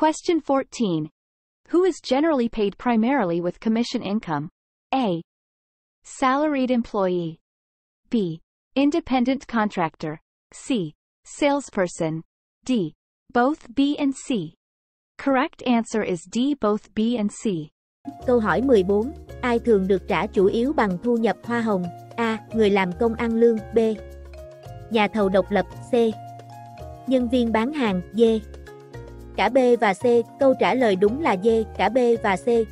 Question 14. Who is generally paid primarily with commission income? A. Salaried employee. B. Independent contractor. C. Salesperson. D. Both B and C. Correct answer is D. Both B and C. Câu hỏi 14. Ai thường được trả chủ yếu bằng thu nhập hoa hồng? A. Người làm công ăn lương. B. Nhà thầu độc lập. C. Nhân viên bán hàng. D. Cả B và C. Câu trả lời đúng là D. Cả B và C.